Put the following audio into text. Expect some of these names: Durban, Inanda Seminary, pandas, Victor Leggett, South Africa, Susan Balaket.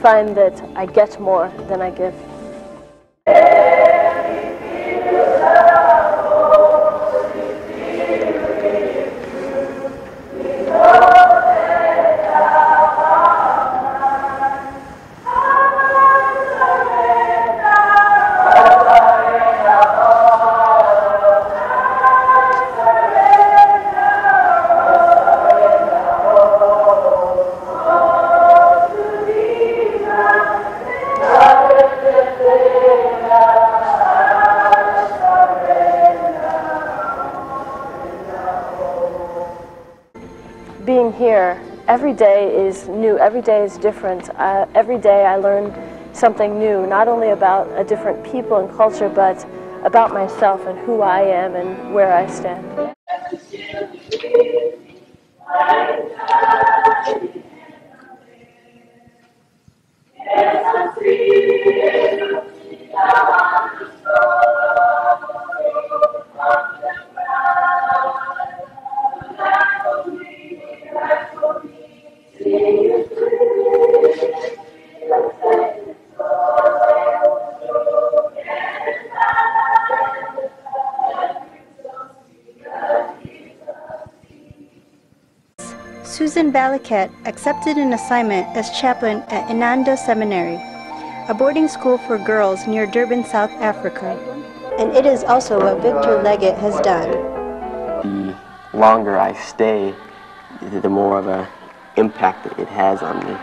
find that I get more than I give. Being here, every day is new, every day is different. Every day I learn something new, not only about a different people and culture, but about myself and who I am and where I stand. Susan Balaket accepted an assignment as chaplain at Inanda Seminary, a boarding school for girls near Durban, South Africa. And it is also what Victor Leggett has done. The longer I stay, the more of an impact it has on me.